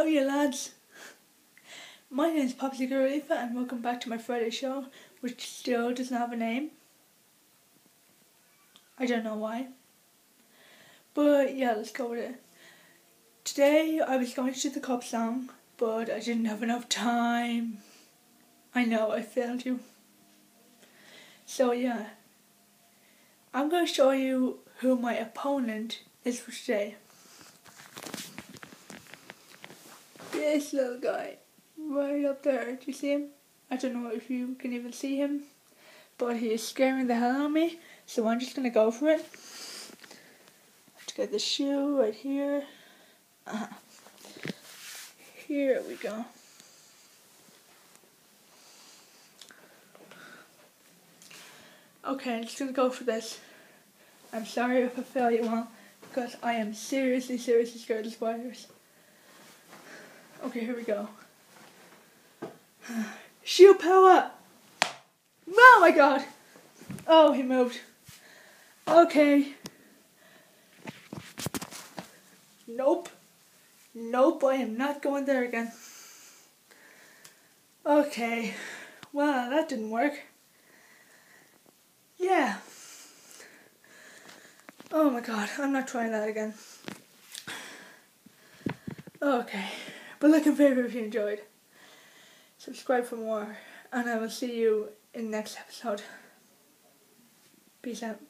How are you, lads? My name's Popsigirlaoife and welcome back to my Friday show, which still doesn't have a name. I don't know why, but yeah, let's go with it. Today I was going to do the cop song, but I didn't have enough time. I know, I failed you. So yeah, I'm going to show you who my opponent is for today. This little guy right up there, do you see him? I don't know if you can even see him, but he is scaring the hell out of me, so I'm just gonna go for it. I have to get this shoe right here. Here we go. Okay, I'm just gonna go for this. I'm sorry if I fail you all, because I am seriously scared of spiders. Okay, here we go. Shoe power! Oh my god! Oh, he moved. Okay. Nope. Nope, I am not going there again. Okay. Well, that didn't work. Yeah. Oh my god, I'm not trying that again. Okay. But like and favorite if you enjoyed. Subscribe for more, and I will see you in the next episode. Peace out.